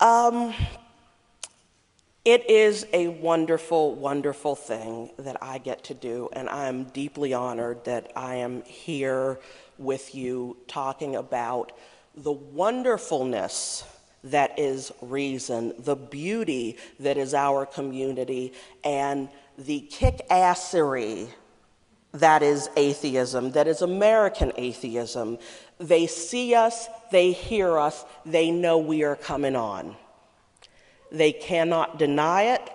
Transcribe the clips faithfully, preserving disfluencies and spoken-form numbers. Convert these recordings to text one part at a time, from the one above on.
Um, it is a wonderful, wonderful thing that I get to do, and I'm deeply honored that I am here with you talking about the wonderfulness that is Reason, the beauty that is our community, and the kick-assery that is atheism, that is American atheism. They see us, they hear us, they know we are coming on. They cannot deny it.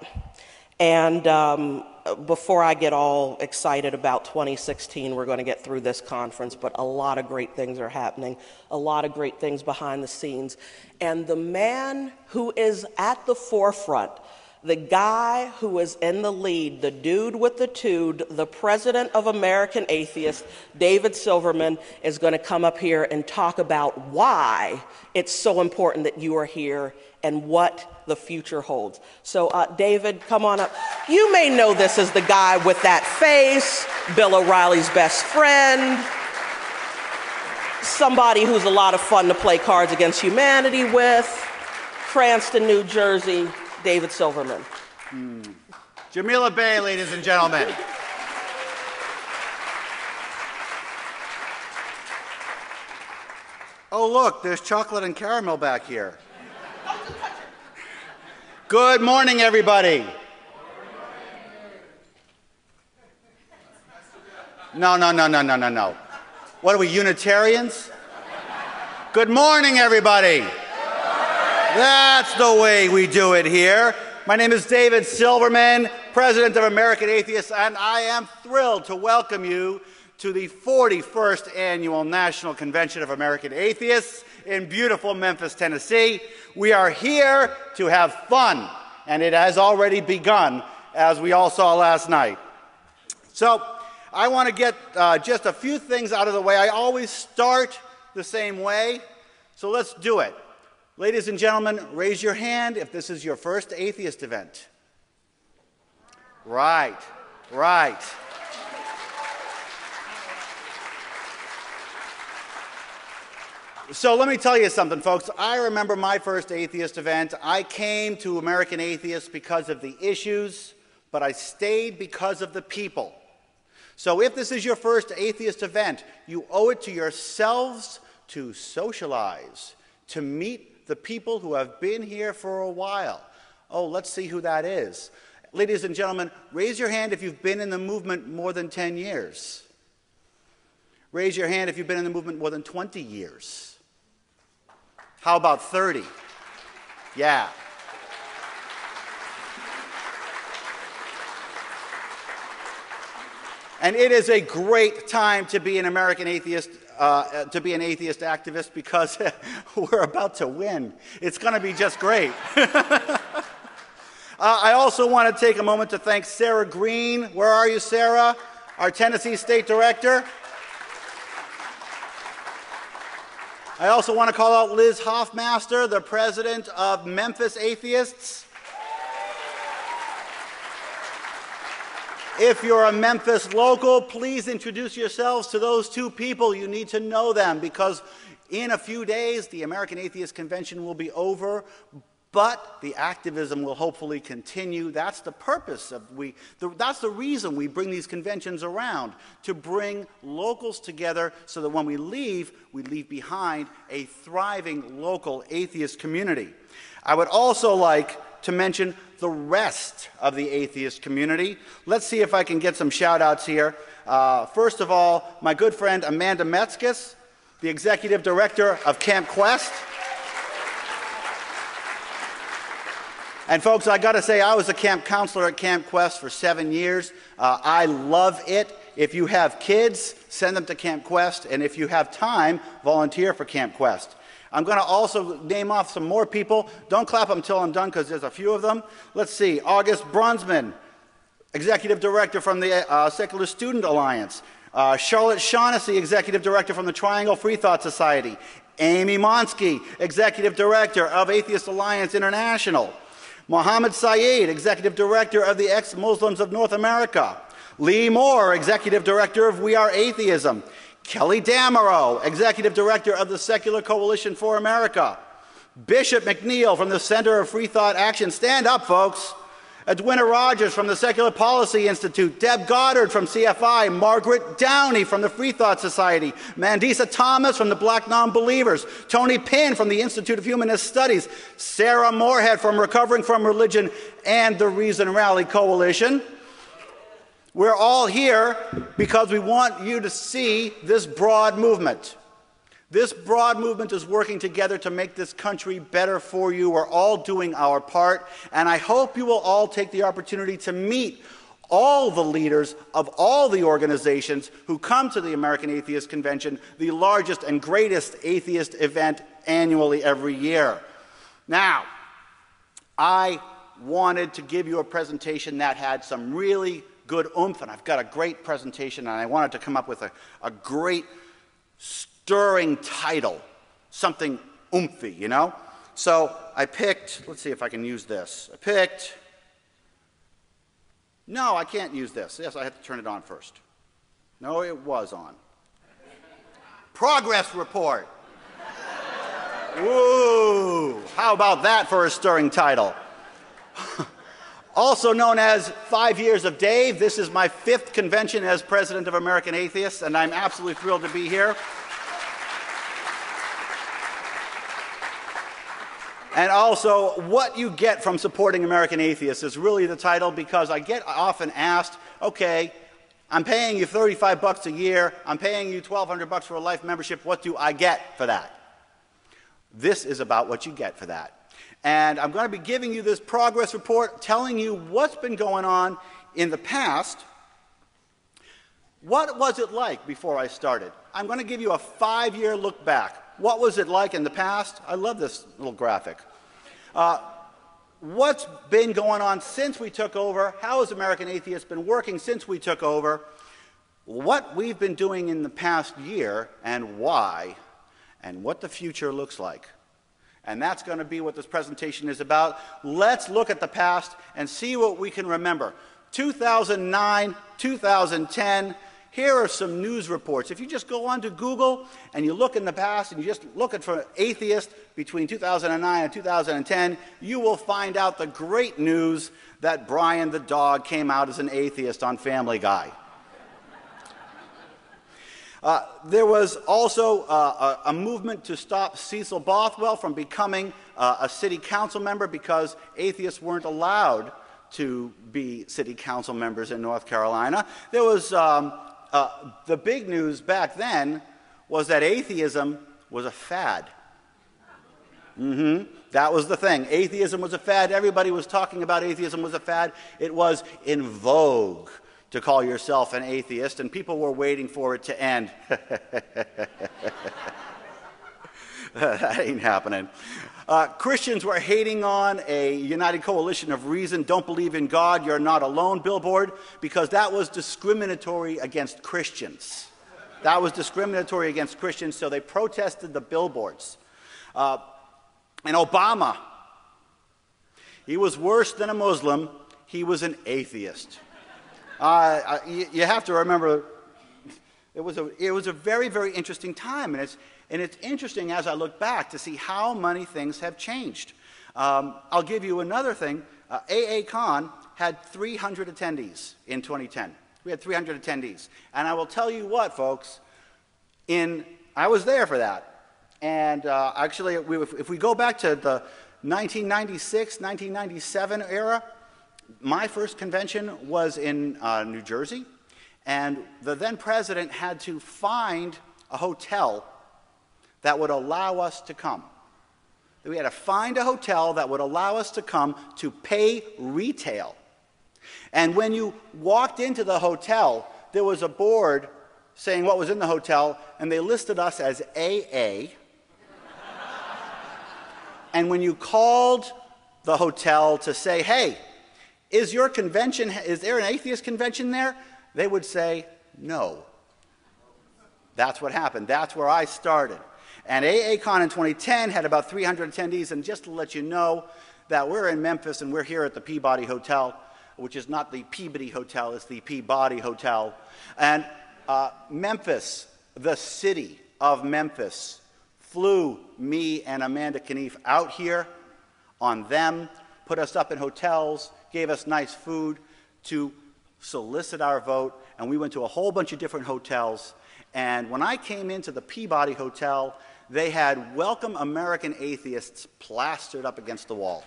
And um, before I get all excited about twenty sixteen, we're going to get through this conference, but a lot of great things are happening, a lot of great things behind the scenes. And the man who is at the forefront, the guy who is in the lead, the dude with the tood, the president of American Atheists, David Silverman, is going to come up here and talk about why it's so important that you are here and what the future holds. So uh, David, come on up. You may know this as the guy with that face, Bill O'Reilly's best friend, somebody who's a lot of fun to play Cards Against Humanity with, Cranston, New Jersey. David Silverman. Hmm. Jamila Bay, ladies and gentlemen. Oh, look, there's chocolate and caramel back here. Good morning, everybody. No, no, no, no, no, no, no. What are we, Unitarians? Good morning, everybody. That's the way we do it here. My name is David Silverman, president of American Atheists, and I am thrilled to welcome you to the forty-first Annual National Convention of American Atheists in beautiful Memphis, Tennessee. We are here to have fun, and it has already begun, as we all saw last night. So I want to get uh, just a few things out of the way. I always start the same way, so let's do it. Ladies and gentlemen, raise your hand if this is your first atheist event. Right, right. So let me tell you something, folks. I remember my first atheist event. I came to American Atheists because of the issues, but I stayed because of the people. So if this is your first atheist event, you owe it to yourselves to socialize, to meet the people who have been here for a while. Oh, let's see who that is. Ladies and gentlemen, raise your hand if you've been in the movement more than ten years. Raise your hand if you've been in the movement more than twenty years. How about thirty? Yeah. And it is a great time to be an American atheist, Uh, to be an atheist activist, because we're about to win. It's going to be just great. uh, I also want to take a moment to thank Sarah Green. Where are you, Sarah? Our Tennessee State Director. I also want to call out Liz Hoffmaster, the president of Memphis Atheists. If you're a Memphis local, please introduce yourselves to those two people. You need to know them, because in a few days, the American Atheist Convention will be over, but the activism will hopefully continue. That's the purpose of we, the, that's the reason we bring these conventions around, to bring locals together so that when we leave, we leave behind a thriving local atheist community. I would also like to mention the rest of the atheist community. Let's see if I can get some shout outs here. Uh, first of all, my good friend Amanda Metzkis, the executive director of Camp Quest. And folks, I gotta say, I was a camp counselor at Camp Quest for seven years. Uh, I love it. If you have kids, send them to Camp Quest, and if you have time, volunteer for Camp Quest. I'm going to also name off some more people. Don't clap them until I'm done, because there's a few of them. Let's see. August Brunsman, executive director from the uh, Secular Student Alliance. Uh, Charlotte Shaughnessy, executive director from the Triangle Free Thought Society. Amy Monsky, executive director of Atheist Alliance International. Muhammad Syed, executive director of the Ex-Muslims of North America. Lee Moore, executive director of We Are Atheism. Kelly Damero, executive director of the Secular Coalition for America. Bishop McNeil from the Center of Free Thought Action, stand up, folks. Edwina Rogers from the Secular Policy Institute, Deb Goddard from C F I, Margaret Downey from the Free Thought Society, Mandisa Thomas from the Black Nonbelievers, Tony Pinn from the Institute of Humanist Studies, Sarah Moorhead from Recovering from Religion and the Reason Rally Coalition. We're all here because we want you to see this broad movement. This broad movement is working together to make this country better for you. We're all doing our part, and I hope you will all take the opportunity to meet all the leaders of all the organizations who come to the American Atheist Convention, the largest and greatest atheist event annually every year. Now, I wanted to give you a presentation that had some really good oomph, and I've got a great presentation, and I wanted to come up with a, a great story. Stirring title, something oomphy, you know? So I picked, let's see if I can use this. I picked, no, I can't use this. Yes, I have to turn it on first. No, it was on. Progress report. Ooh, how about that for a stirring title? Also known as Five Years of Dave, this is my fifth convention as president of American Atheists, and I'm absolutely thrilled to be here. And also, what you get from supporting American Atheists is really the title, because I get often asked, okay, I'm paying you thirty-five bucks a year, I'm paying you twelve hundred bucks for a life membership, what do I get for that? This is about what you get for that. And I'm going to be giving you this progress report, telling you what's been going on in the past. What was it like before I started? I'm going to give you a five-year look back. What was it like in the past? I love this little graphic. Uh, what's been going on since we took over? How has American Atheists been working since we took over? What we've been doing in the past year and why, and what the future looks like. And that's going to be what this presentation is about. Let's look at the past and see what we can remember. two thousand nine, two thousand ten, here are some news reports. If you just go onto Google and you look in the past and you just look at for atheist between two thousand nine and two thousand ten, you will find out the great news that Brian the dog came out as an atheist on Family Guy. Uh, there was also uh, a, a movement to stop Cecil Bothwell from becoming uh, a city council member, because atheists weren't allowed to be city council members in North Carolina. There was um, Uh, the big news back then was that atheism was a fad. Mm-hmm. That was the thing. Atheism was a fad. Everybody was talking about atheism was a fad. It was in vogue to call yourself an atheist, and people were waiting for it to end. That ain't happening. Uh, Christians were hating on a United Coalition of Reason, Don't Believe in God, You're Not Alone billboard, because that was discriminatory against Christians. That was discriminatory against Christians, so they protested the billboards. Uh, and Obama, he was worse than a Muslim, he was an atheist. Uh, you, you have to remember, it was a, it was a very, very interesting time, and it's And it's interesting as I look back to see how many things have changed. Um, I'll give you another thing. Uh, A A Con had three hundred attendees in twenty ten. We had three hundred attendees. And I will tell you what, folks, in, I was there for that. And uh, actually, we, if, if we go back to the nineteen ninety-six, nineteen ninety-seven era, my first convention was in uh, New Jersey. And the then president had to find a hotel that would allow us to come. We had to find a hotel that would allow us to come to pay retail. And when you walked into the hotel, there was a board saying what was in the hotel, and they listed us as A A. And when you called the hotel to say, hey, is your convention, is there an atheist convention there? They would say, no. That's what happened. That's where I started. And A A Con in twenty ten had about three hundred attendees, and just to let you know that we're in Memphis and we're here at the Peabody Hotel, which is not the Peabody Hotel, it's the Peabody Hotel. And uh, Memphis, the city of Memphis, flew me and Amanda Knief out here on them, put us up in hotels, gave us nice food to solicit our vote, and we went to a whole bunch of different hotels. And when I came into the Peabody Hotel, they had Welcome American Atheists plastered up against the wall.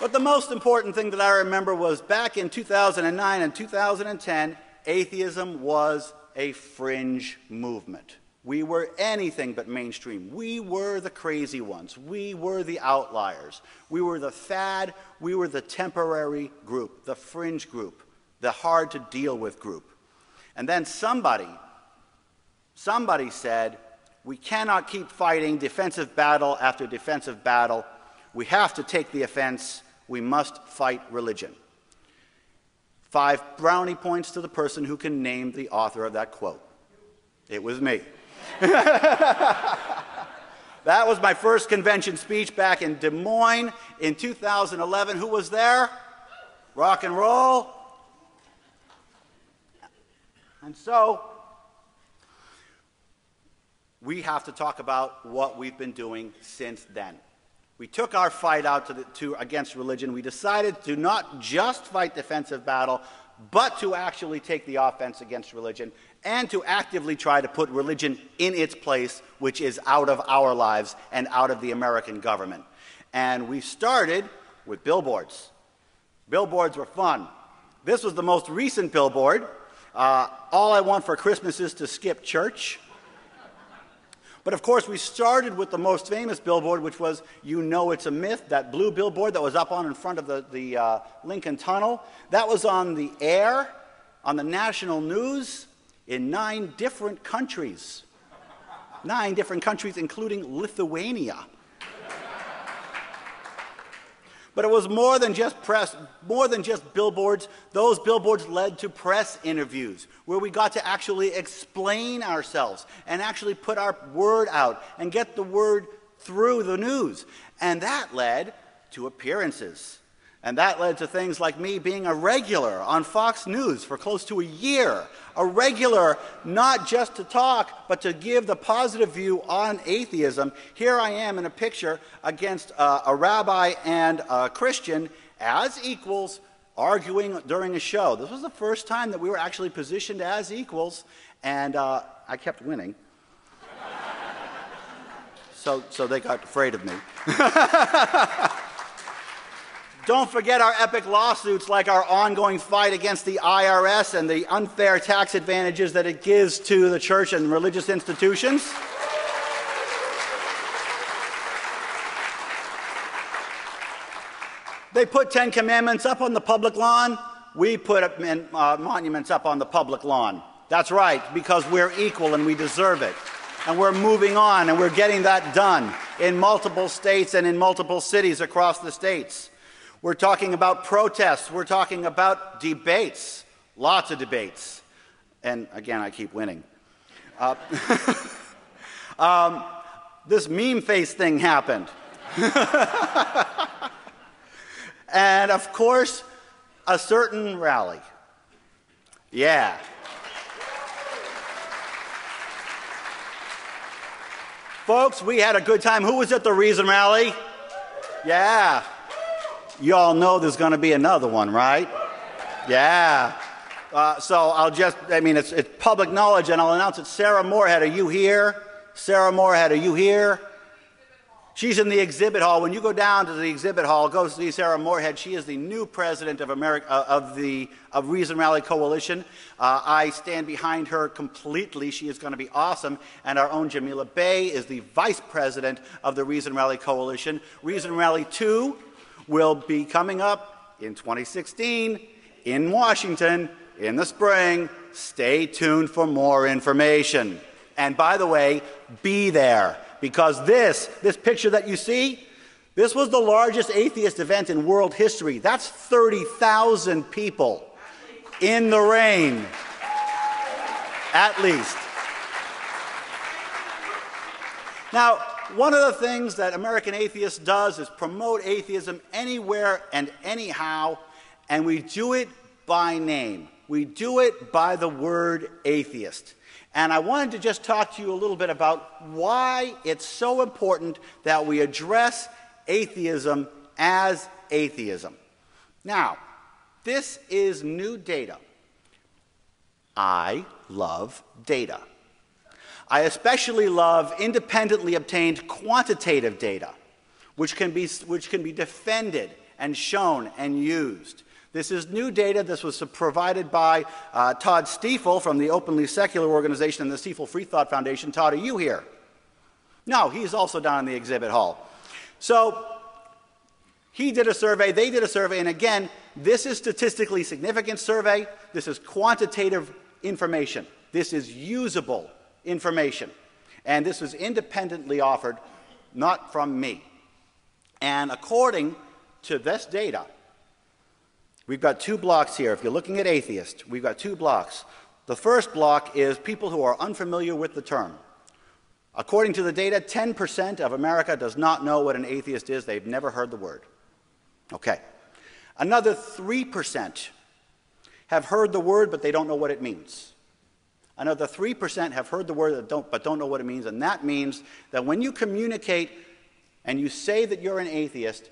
But the most important thing that I remember was back in two thousand nine and two thousand ten, atheism was a fringe movement. We were anything but mainstream. We were the crazy ones. We were the outliers. We were the fad. We were the temporary group, the fringe group, the hard to deal with group. And then somebody, somebody said, we cannot keep fighting defensive battle after defensive battle. We have to take the offense. We must fight religion. Five brownie points to the person who can name the author of that quote. It was me. That was my first convention speech back in Des Moines in two thousand eleven. Who was there? Rock and roll. And so we have to talk about what we've been doing since then. We took our fight out to the, to, against religion. We decided to not just fight defensive battle, but to actually take the offense against religion and to actively try to put religion in its place, which is out of our lives and out of the American government. And we started with billboards. Billboards were fun. This was the most recent billboard. Uh, all I want for Christmas is to skip church. But of course, we started with the most famous billboard, which was, you know it's a myth, that blue billboard that was up on in front of the, the uh, Lincoln Tunnel. That was on the air, on the national news, in nine different countries. Nine different countries, including Lithuania. But it was more than just press, more than just billboards. Those billboards led to press interviews where we got to actually explain ourselves and actually put our word out and get the word through the news. And that led to appearances. And that led to things like me being a regular on Fox News for close to a year. A regular, not just to talk, but to give the positive view on atheism. Here I am in a picture against uh, a rabbi and a Christian as equals, arguing during a show. This was the first time that we were actually positioned as equals, and uh, I kept winning. so, so they got afraid of me. Don't forget our epic lawsuits like our ongoing fight against the I R S and the unfair tax advantages that it gives to the church and religious institutions. They put Ten Commandments up on the public lawn. We put up, uh, monuments up on the public lawn. That's right, because we're equal and we deserve it. And we're moving on, and we're getting that done in multiple states and in multiple cities across the states. We're talking about protests. We're talking about debates, lots of debates. And again, I keep winning. Uh, um, this meme face thing happened. And of course, a certain rally. Yeah. Folks, we had a good time. Who was at the Reason Rally? Yeah. You all know there's going to be another one, right? Yeah. Uh, so I'll just, I mean, it's, it's public knowledge, and I'll announce it. Sarah Moorhead, are you here? Sarah Moorhead, are you here? She's in the exhibit hall. When you go down to the exhibit hall, go see Sarah Moorhead. She is the new president of, America, uh, of the of Reason Rally Coalition. Uh, I stand behind her completely. She is going to be awesome. And our own Jamila Bailey is the vice president of the Reason Rally Coalition. Reason Rally two will be coming up in twenty sixteen in Washington in the spring. Stay tuned for more information. And by the way, be there, because this, this picture that you see, this was the largest atheist event in world history. That's thirty thousand people in the rain, at least. Now, one of the things that American Atheists does is promote atheism anywhere and anyhow, And we do it by name. We do it by the word atheist. And I wanted to just talk to you a little bit about why it's so important that we address atheism as atheism. Now, this is new data. I love data. I especially love independently obtained quantitative data, which can be, which can be defended and shown and used. This is new data. This was provided by uh, Todd Stiefel from the Openly Secular Organization and the Stiefel Free Thought Foundation. Todd, are you here? No, he's also down in the exhibit hall. So he did a survey, they did a survey, and again, this is statistically significant survey. This is quantitative information. This is usable information. And this was independently offered, not from me. And according to this data, we've got two blocks here. If you're looking at atheist, we've got two blocks. The first block is people who are unfamiliar with the term. According to the data, ten percent of America does not know what an atheist is. They've never heard the word. Okay. Another three percent have heard the word, but they don't know what it means. Another three percent have heard the word, but don't know what it means. And that means that when you communicate and you say that you're an atheist,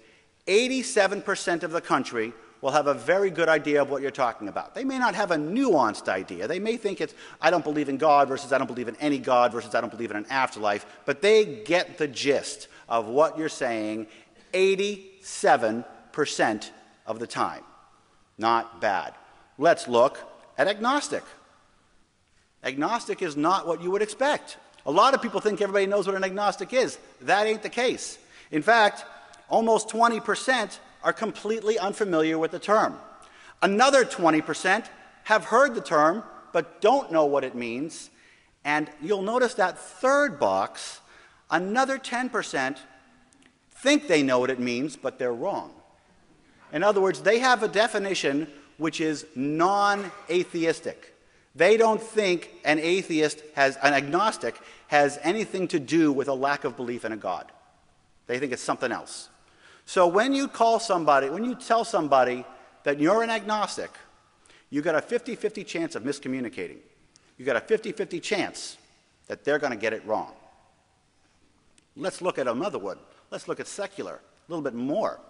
eighty-seven percent of the country will have a very good idea of what you're talking about. They may not have a nuanced idea. They may think it's, I don't believe in God versus I don't believe in any God versus I don't believe in an afterlife, but they get the gist of what you're saying eighty-seven percent of the time. Not bad. Let's look at agnostic. Agnostic is not what you would expect. A lot of people think everybody knows what an agnostic is. That ain't the case. In fact, almost twenty percent are completely unfamiliar with the term. Another twenty percent have heard the term but don't know what it means. And you'll notice that third box, another ten percent think they know what it means, but they're wrong. In other words, they have a definition which is non-atheistic. They don't think an atheist has, an agnostic has anything to do with a lack of belief in a God. They think it's something else. So when you call somebody, when you tell somebody that you're an agnostic, you got a fifty fifty chance of miscommunicating. You got a fifty fifty chance that they're going to get it wrong. Let's look at another one. Let's look at secular, a little bit more.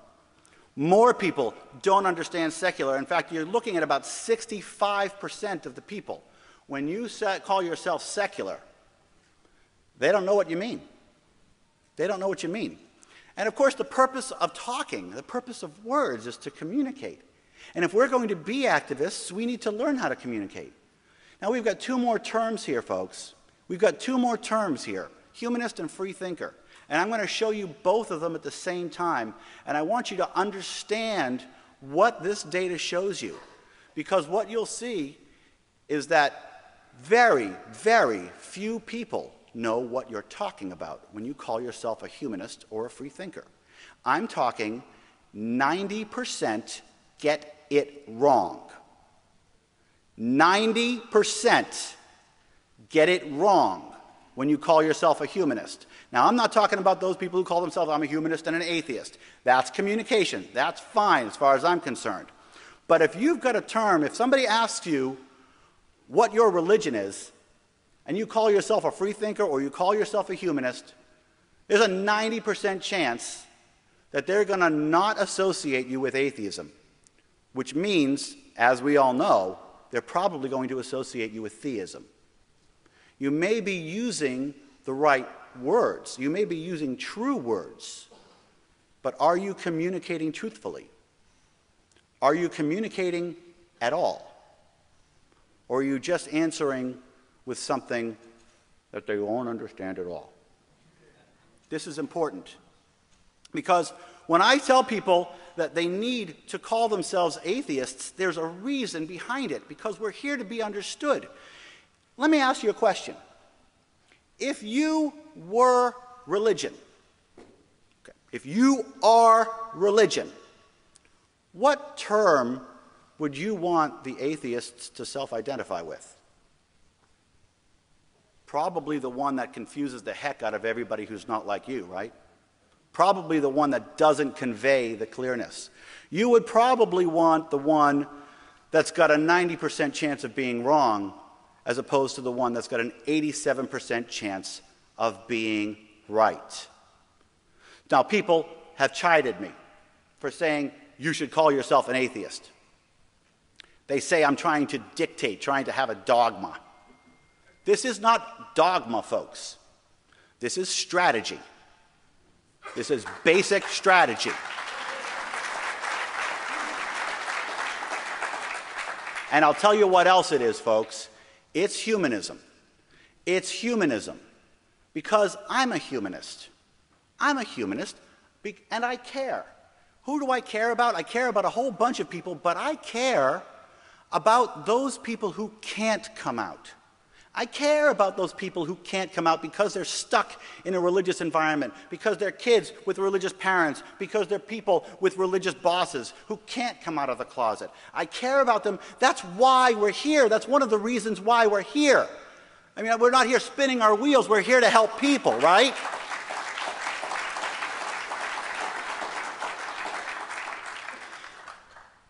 More people don't understand secular. In fact, you're looking at about sixty-five percent of the people. When you call yourself secular, they don't know what you mean. They don't know what you mean. And of course, the purpose of talking, the purpose of words is to communicate. And if we're going to be activists, we need to learn how to communicate. Now, we've got two more terms here, folks. We've got two more terms here, humanist and free thinker. And I'm going to show you both of them at the same time. And I want you to understand what this data shows you. Because what you'll see is that very, very few people know what you're talking about when you call yourself a humanist or a free thinker. I'm talking ninety percent get it wrong. ninety percent get it wrong when you call yourself a humanist. Now, I'm not talking about those people who call themselves, I'm a humanist and an atheist. That's communication. That's fine as far as I'm concerned. But if you've got a term, if somebody asks you what your religion is, and you call yourself a free thinker or you call yourself a humanist, there's a ninety percent chance that they're going to not associate you with atheism, which means, as we all know, they're probably going to associate you with theism. You may be using the right words. You may be using true words, but are you communicating truthfully? Are you communicating at all? Or are you just answering with something that they won't understand at all? This is important, because when I tell people that they need to call themselves atheists, there's a reason behind it, because we're here to be understood. Let me ask you a question. If you were religion, okay, if you are religion, what term would you want the atheists to self-identify with? Probably the one that confuses the heck out of everybody who's not like you, right? Probably the one that doesn't convey the clearness. You would probably want the one that's got a ninety percent chance of being wrong as opposed to the one that's got an eighty-seven percent chance of being right. Now, people have chided me for saying you should call yourself an atheist. They say I'm trying to dictate, trying to have a dogma. This is not dogma, folks. This is strategy. This is basic strategy. And I'll tell you what else it is, folks. It's humanism. It's humanism. Because I'm a humanist. I'm a humanist, and I care. Who do I care about? I care about a whole bunch of people, but I care about those people who can't come out. I care about those people who can't come out because they're stuck in a religious environment, because they're kids with religious parents, because they're people with religious bosses who can't come out of the closet. I care about them. That's why we're here. That's one of the reasons why we're here. I mean, we're not here spinning our wheels. We're here to help people, right?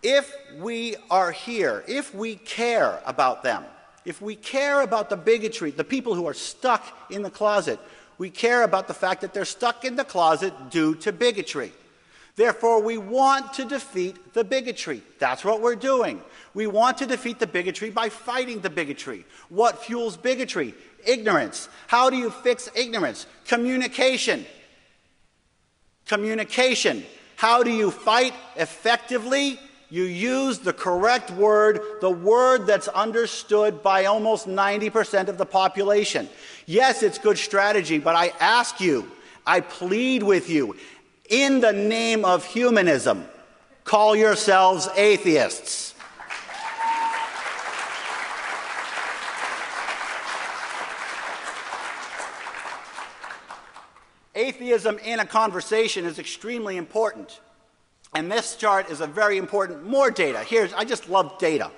If we are here, if we care about them, if we care about the bigotry, the people who are stuck in the closet, we care about the fact that they're stuck in the closet due to bigotry. Therefore, we want to defeat the bigotry. That's what we're doing. We want to defeat the bigotry by fighting the bigotry. What fuels bigotry? Ignorance. How do you fix ignorance? Communication. Communication. How do you fight effectively? You use the correct word, the word that's understood by almost ninety percent of the population. Yes, it's good strategy, but I ask you, I plead with you, in the name of humanism, call yourselves atheists. Atheism in a conversation is extremely important. And this chart is a very important, more data. Here's, I just love data.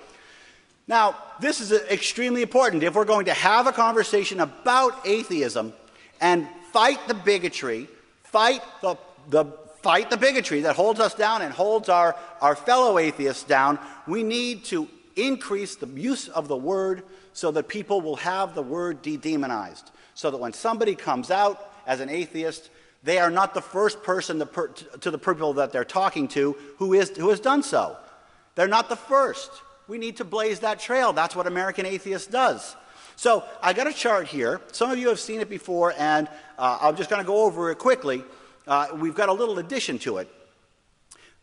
Now, this is extremely important. If we're going to have a conversation about atheism and fight the bigotry, fight the, the, fight the bigotry that holds us down and holds our, our fellow atheists down, we need to increase the use of the word so that people will have the word de-demonized, so that when somebody comes out as an atheist, they are not the first person to, per, to the people that they're talking to who, is, who has done so. They're not the first. We need to blaze that trail. That's what American Atheists does. So I got a chart here. Some of you have seen it before, and uh, I'm just going to go over it quickly. Uh, we've got a little addition to it.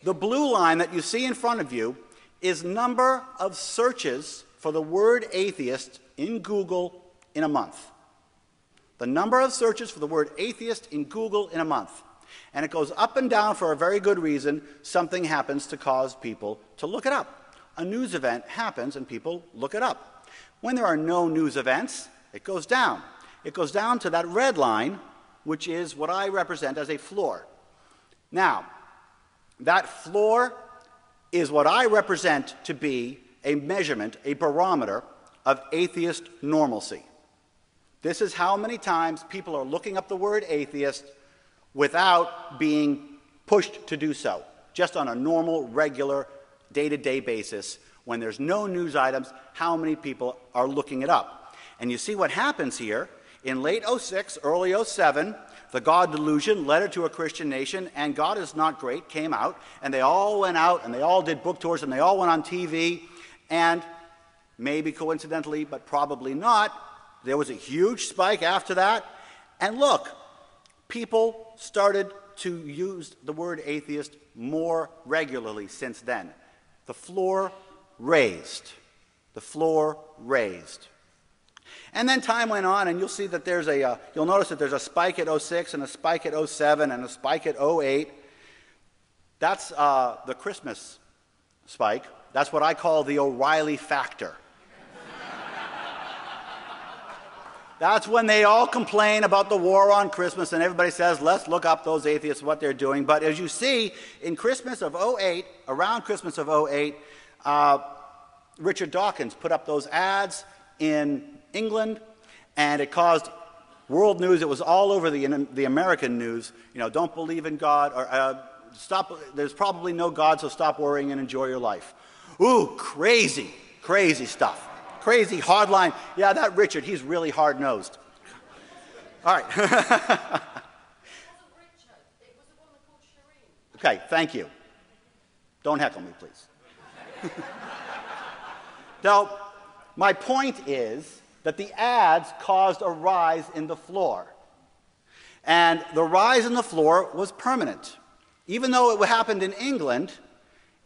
The blue line that you see in front of you is number of searches for the word atheist in Google in a month. The number of searches for the word atheist in Google in a month. And it goes up and down for a very good reason. Something happens to cause people to look it up. A news event happens and people look it up. When there are no news events, it goes down. It goes down to that red line, which is what I represent as a floor. Now, that floor is what I represent to be a measurement, a barometer of atheist normalcy. This is how many times people are looking up the word atheist without being pushed to do so, just on a normal, regular, day-to-day basis. When there's no news items, how many people are looking it up? And you see what happens here. In late oh six, early oh seven, The God Delusion, Letter to a Christian Nation, and God Is Not Great came out, and they all went out, and they all did book tours, and they all went on T V, and maybe coincidentally, but probably not, there was a huge spike after that. And look, people started to use the word atheist more regularly since then. The floor raised. The floor raised. And then time went on, and you'll see that there's a, uh, you'll notice that there's a spike at oh six and a spike at oh seven and a spike at oh eight. That's uh, the Christmas spike. That's what I call the O'Reilly factor. That's when they all complain about the war on Christmas, and everybody says, let's look up those atheists, what they're doing. But as you see, in Christmas of oh eight, around Christmas of oh eight, uh, Richard Dawkins put up those ads in England, and it caused world news. It was all over the, the American news. You know, don't believe in God, or uh, Stop. There's probably no God, so stop worrying and enjoy your life. Ooh, crazy, crazy stuff. Crazy, hard line. Yeah, that Richard, he's really hard-nosed. All right. It wasn't Richard. It was the woman called Shireen. Okay, thank you. Don't heckle me, please. Now, my point is that the ads caused a rise in the floor. And the rise in the floor was permanent. Even though it happened in England,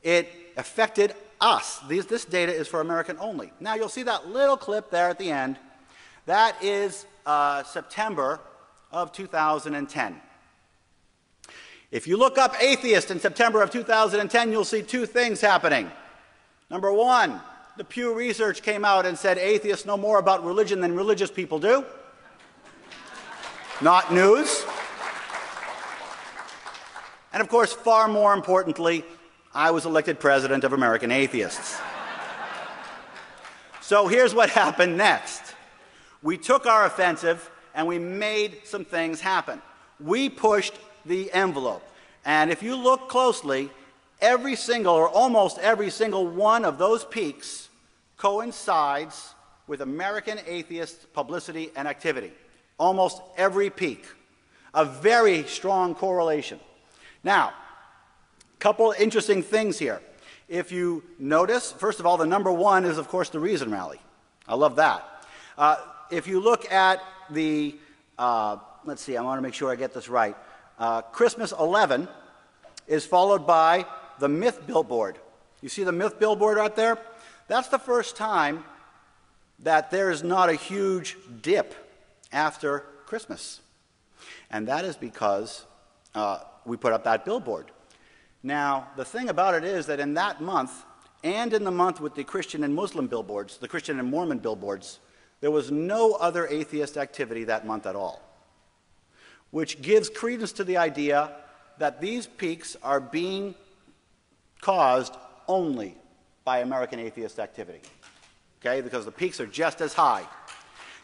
it affected us. These, this data is for American only. Now, you'll see that little clip there at the end. That is uh, September of two thousand ten. If you look up atheist in September of two thousand ten, you'll see two things happening. Number one, the Pew Research came out and said atheists know more about religion than religious people do. Not news. And of course, far more importantly, I was elected president of American Atheists. So here's what happened next. We took our offensive and we made some things happen. We pushed the envelope. And if you look closely, every single or almost every single one of those peaks coincides with American Atheists publicity and activity. Almost every peak. A very strong correlation. Now, a couple interesting things here. If you notice, first of all, the number one is, of course, the Reason Rally. I love that. Uh, if you look at the, uh, let's see, I want to make sure I get this right. Uh, Christmas eleven is followed by the Myth Billboard. You see the Myth Billboard out there? That's the first time that there is not a huge dip after Christmas. And that is because uh, we put up that billboard. Now, the thing about it is that in that month, and in the month with the Christian and Muslim billboards, the Christian and Mormon billboards, there was no other atheist activity that month at all, which gives credence to the idea that these peaks are being caused only by American atheist activity, okay? Because the peaks are just as high.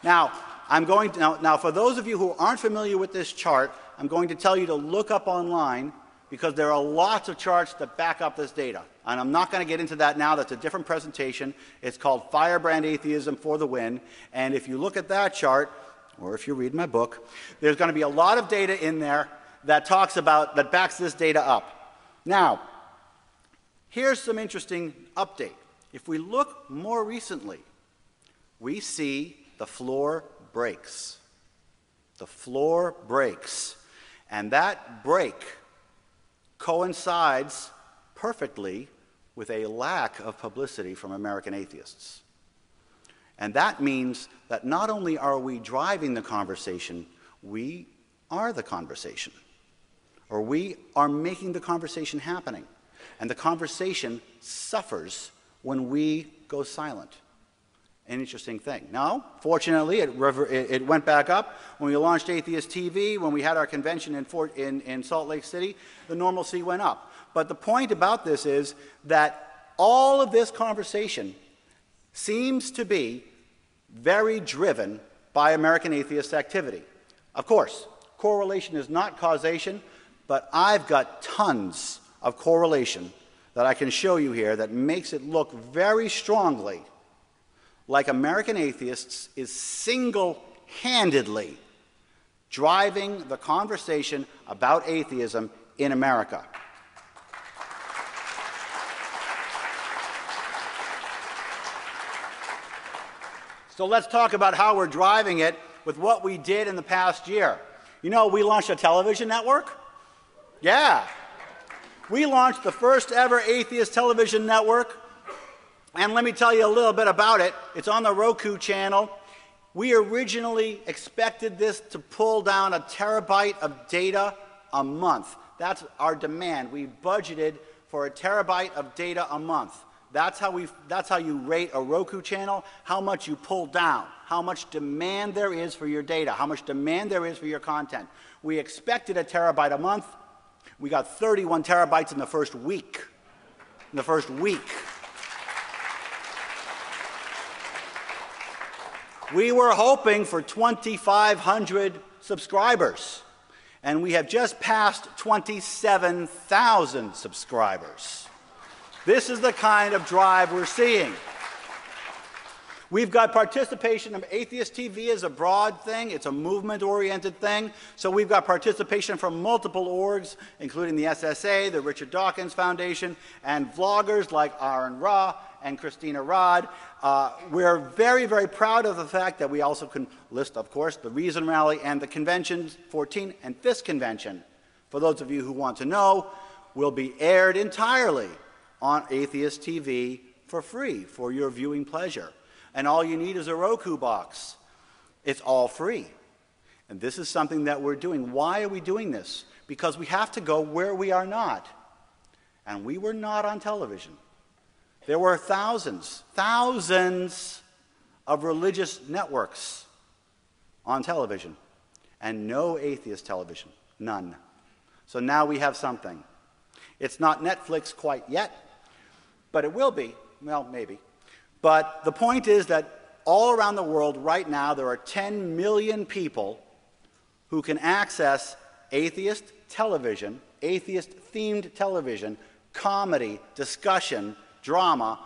Now, I'm going to, now, now for those of you who aren't familiar with this chart, I'm going to tell you to look up online because there are lots of charts that back up this data. And I'm not going to get into that now. That's a different presentation. It's called Firebrand Atheism for the Win. And if you look at that chart, or if you read my book, there's going to be a lot of data in there that talks about, that backs this data up. Now, here's some interesting update. If we look more recently, we see the floor breaks. The floor breaks. And that break coincides perfectly with a lack of publicity from American atheists. And that means that not only are we driving the conversation, we are the conversation. Or we are making the conversation happening. And the conversation suffers when we go silent. An interesting thing. Now, fortunately, it, it went back up. When we launched Atheist T V, when we had our convention in, Fort, in, in Salt Lake City, the normalcy went up. But the point about this is that all of this conversation seems to be very driven by American atheist activity. Of course, correlation is not causation, but I've got tons of correlation that I can show you here that makes it look very strongly like American atheists is single-handedly driving the conversation about atheism in America. So let's talk about how we're driving it with what we did in the past year. You know, we launched a television network. Yeah. We launched the first ever atheist television network. And let me tell you a little bit about it. It's on the Roku channel. We originally expected this to pull down a terabyte of data a month. That's our demand. We budgeted for a terabyte of data a month. That's how, we, that's how you rate a Roku channel, how much you pull down, how much demand there is for your data, how much demand there is for your content. We expected a terabyte a month. We got thirty-one terabytes in the first week. In the first week. We were hoping for twenty-five hundred subscribers. and we have just passed twenty-seven thousand subscribers. This is the kind of drive we're seeing. We've got participation of Atheist T V is a broad thing. It's a movement-oriented thing. So we've got participation from multiple orgs, including the S S A, the Richard Dawkins Foundation, and vloggers like Aaron Ra and Christina Rod. Uh, we're very, very proud of the fact that we also can list, of course, the Reason Rally and the conventions, fourteen, and this convention, for those of you who want to know, will be aired entirely on Atheist T V for free for your viewing pleasure. And all you need is a Roku box. It's all free. And this is something that we're doing. Why are we doing this? Because we have to go where we are not. And we were not on television. There were thousands, thousands of religious networks on television, and no atheist television, none. So now we have something. It's not Netflix quite yet, but it will be. Well, maybe. But the point is that all around the world right now, there are ten million people who can access atheist television, atheist-themed television, comedy, discussion, drama,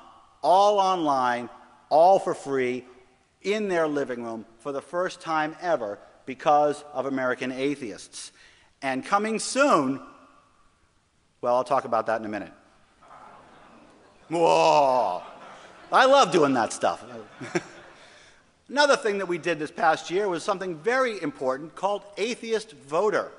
all online, all for free, in their living room for the first time ever because of American Atheists. And coming soon, well, I'll talk about that in a minute. Whoa! I love doing that stuff. Another thing that we did this past year was something very important called Atheist Voter.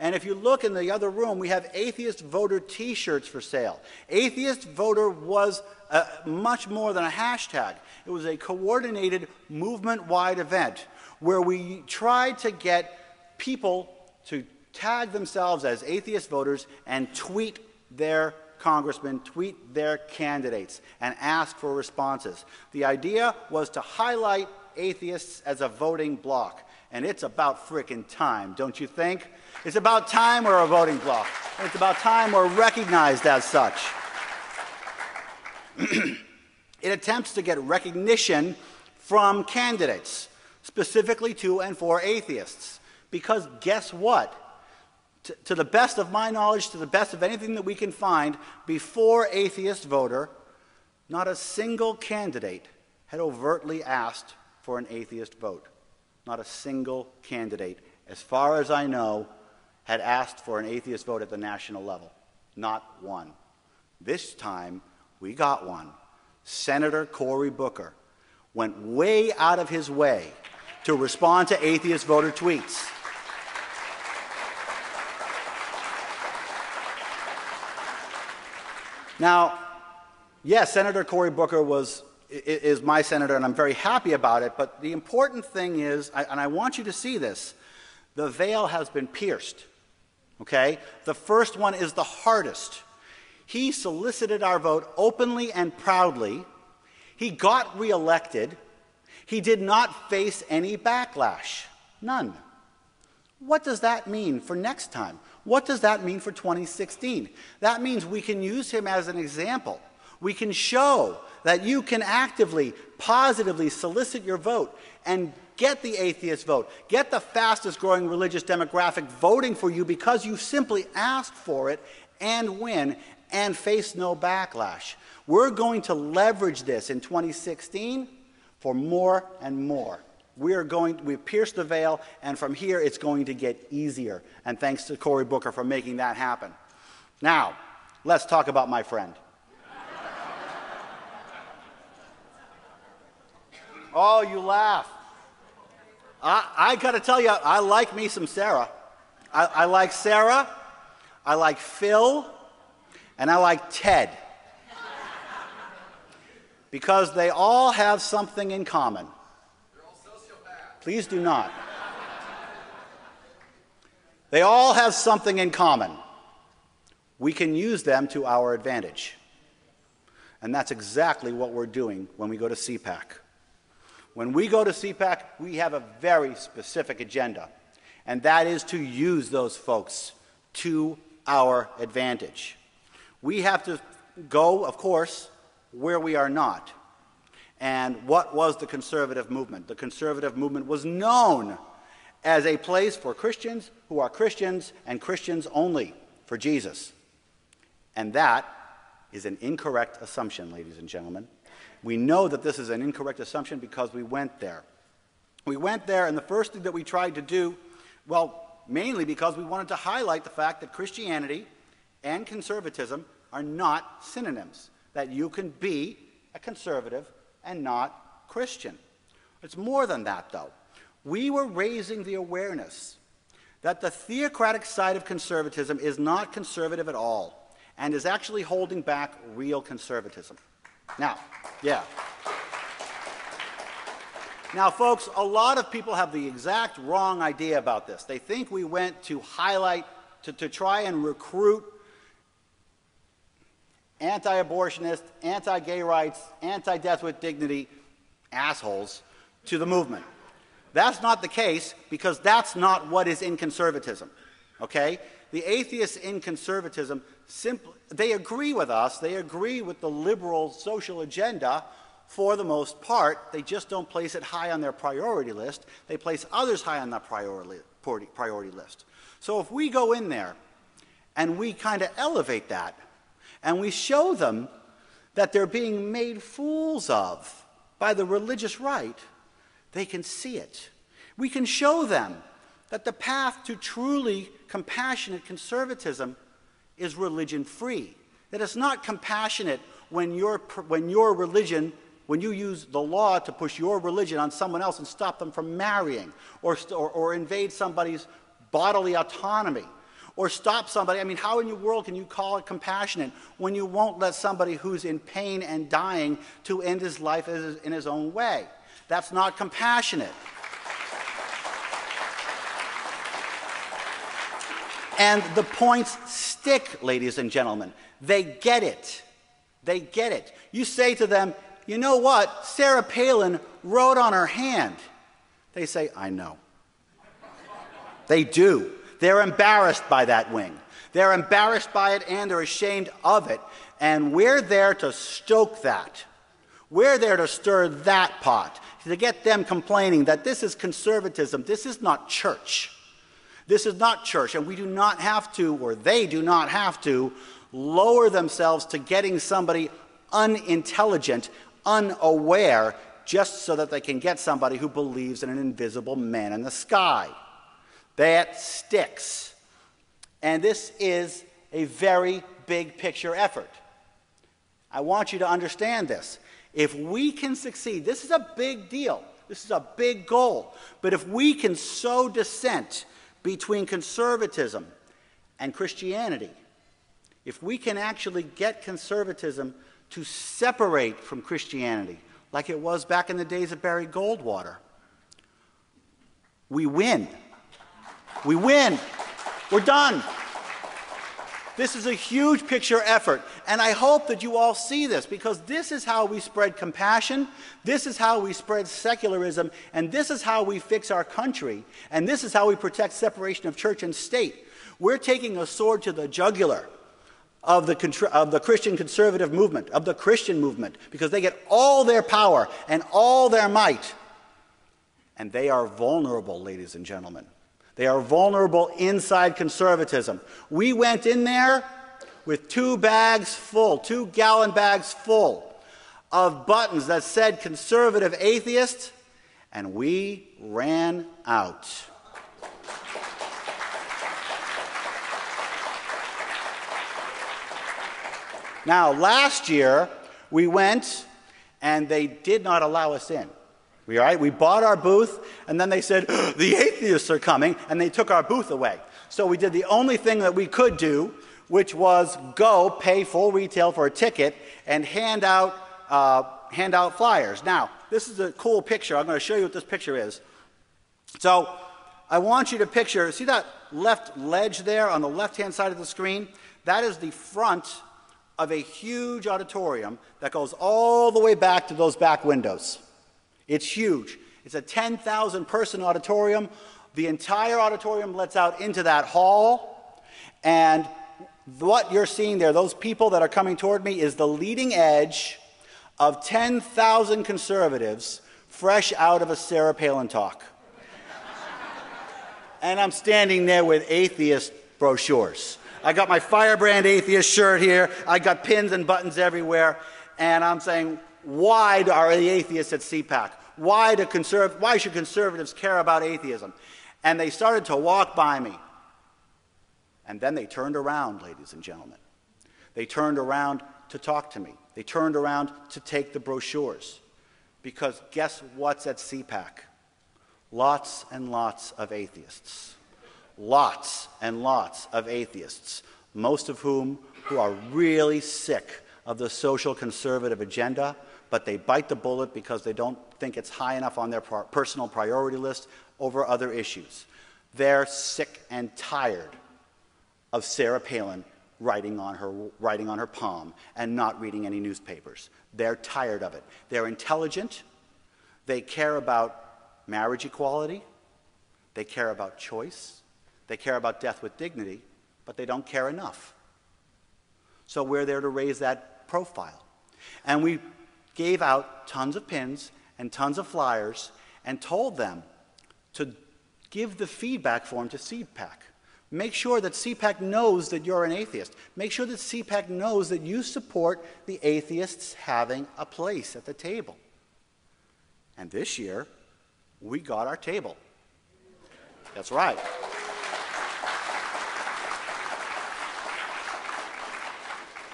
And if you look in the other room, we have Atheist Voter t-shirts for sale. Atheist Voter was uh, much more than a hashtag. It was a coordinated movement-wide event where we tried to get people to tag themselves as atheist voters and tweet their congressmen, tweet their candidates, and ask for responses. The idea was to highlight atheists as a voting bloc. And it's about frickin' time, don't you think? It's about time we're a voting bloc. It's about time we're recognized as such. It attempts to get recognition from candidates, specifically to and for atheists. Because guess what? To, to the best of my knowledge, to the best of anything that we can find, before Atheist Voter, not a single candidate had overtly asked for an atheist vote. Not a single candidate, as far as I know, had asked for an atheist vote at the national level. Not one. This time, we got one. Senator Cory Booker went way out of his way to respond to Atheist Voter tweets. Now, yes, Senator Cory Booker was, is my senator, and I'm very happy about it, but the important thing is, and I want you to see this, the veil has been pierced, okay? The first one is the hardest. He solicited our vote openly and proudly. He got reelected. He did not face any backlash, none. What does that mean for next time? What does that mean for twenty sixteen? That means we can use him as an example. We can show that you can actively, positively solicit your vote and get the atheist vote, get the fastest growing religious demographic voting for you because you simply asked for it and win and face no backlash. We're going to leverage this in twenty sixteen for more and more. We are going, we've pierced the veil, and from here it's going to get easier. And thanks to Cory Booker for making that happen. Now, let's talk about my friend. Oh, you laugh. I, I got to tell you, I like me some Sarah. I, I like Sarah, I like Phil, and I like Ted. Because they all have something in common. Please do not. They all have something in common. We can use them to our advantage. And that's exactly what we're doing when we go to C PAC. When we go to C PAC, we have a very specific agenda, and that is to use those folks to our advantage. We have to go, of course, where we are not. And what was the conservative movement? The conservative movement was known as a place for Christians who are Christians and Christians only, for Jesus. And that is an incorrect assumption, ladies and gentlemen. We know that this is an incorrect assumption because we went there. We went there, and the first thing that we tried to do, well, mainly because we wanted to highlight the fact that Christianity and conservatism are not synonyms, that you can be a conservative and not Christian. It's more than that, though. We were raising the awareness that the theocratic side of conservatism is not conservative at all and is actually holding back real conservatism. Now, yeah. Now, folks, a lot of people have the exact wrong idea about this. They think we went to highlight, to, to try and recruit anti-abortionist, anti-gay rights, anti-death with dignity assholes to the movement. That's not the case, because that's not what is in conservatism, okay? The atheists in conservatism, simply, they agree with us. They agree with the liberal social agenda for the most part. They just don't place it high on their priority list. They place others high on the priority, priority list. So if we go in there and we kind of elevate that, and we show them that they're being made fools of by the religious right, they can see it. We can show them that the path to truly compassionate conservatism is religion-free, that it's not compassionate when your, when your religion, when you use the law to push your religion on someone else and stop them from marrying, or, or, or invade somebody's bodily autonomy, or stop somebody. I mean, how in your world can you call it compassionate when you won't let somebody who's in pain and dying to end his life in his own way? That's not compassionate. And the points stick, ladies and gentlemen. They get it. They get it. You say to them, you know what? Sarah Palin wrote on her hand. They say, I know. They do. They're embarrassed by that wing. They're embarrassed by it, and they're ashamed of it. And we're there to stoke that. We're there to stir that pot, to get them complaining that this is conservatism. This is not church. This is not church, and we do not have to, or they do not have to, lower themselves to getting somebody unintelligent, unaware, just so that they can get somebody who believes in an invisible man in the sky. That sticks. And this is a very big picture effort. I want you to understand this. If we can succeed, this is a big deal. This is a big goal. But if we can sow dissent between conservatism and Christianity, if we can actually get conservatism to separate from Christianity, like it was back in the days of Barry Goldwater, we win. We win. We're done. This is a huge picture effort, and I hope that you all see this, because this is how we spread compassion, this is how we spread secularism, and this is how we fix our country, and this is how we protect separation of church and state. We're taking a sword to the jugular of the, of the Christian conservative movement, of the Christian movement, because they get all their power and all their might, and they are vulnerable, ladies and gentlemen. They are vulnerable inside conservatism. We went in there with two bags full, two gallon bags full of buttons that said conservative atheist, and we ran out. Now, last year, we went, and they did not allow us in. We, all right? We bought our booth, and then they said, the atheists are coming, and they took our booth away. So we did the only thing that we could do, which was go pay full retail for a ticket and hand out, uh, hand out flyers. Now, this is a cool picture. I'm going to show you what this picture is. So I want you to picture, see that left ledge there on the left-hand side of the screen? That is the front of a huge auditorium that goes all the way back to those back windows. It's huge. It's a ten thousand person auditorium. The entire auditorium lets out into that hall. And what you're seeing there, those people that are coming toward me, is the leading edge of ten thousand conservatives fresh out of a Sarah Palin talk. and I'm standing there with atheist brochures. I got my Firebrand Atheist shirt here. I got pins and buttons everywhere. And I'm saying, why are the atheists at C PAC? Why, do conserv why should conservatives care about atheism? And they started to walk by me. And then they turned around, ladies and gentlemen. They turned around to talk to me. They turned around to take the brochures. Because guess what's at C PAC? Lots and lots of atheists. Lots and lots of atheists, most of whom who are really sick of the social conservative agenda, but they bite the bullet because they don't think it's high enough on their personal priority list over other issues. They're sick and tired of Sarah Palin writing on her, writing on her palm and not reading any newspapers. They're tired of it. They're intelligent. They care about marriage equality. They care about choice. They care about death with dignity, but they don't care enough. So we're there to raise that profile. And we gave out tons of pins and tons of flyers and told them to give the feedback form to C PAC. Make sure that C PAC knows that you're an atheist. Make sure that C PAC knows that you support the atheists having a place at the table. And this year, we got our table. That's right.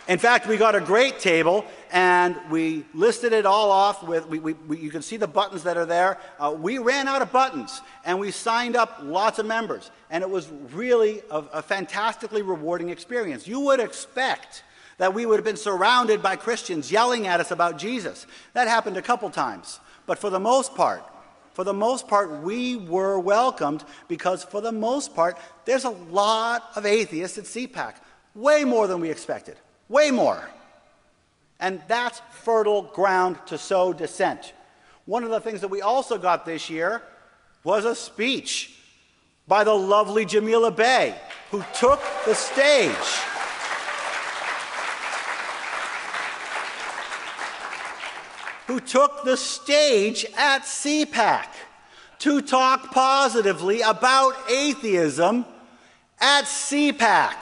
In fact, we got a great table, and we listed it all off with, we, we, we, you can see the buttons that are there. Uh, we ran out of buttons, and we signed up lots of members, and it was really a, a fantastically rewarding experience. You would expect that we would have been surrounded by Christians yelling at us about Jesus. That happened a couple times, but for the most part, for the most part, we were welcomed because for the most part, there's a lot of atheists at C PAC, way more than we expected. Way more. And that's fertile ground to sow dissent. One of the things that we also got this year was a speech by the lovely Jamila Bailey, who took the stage. who took the stage at C PAC to talk positively about atheism at C PAC.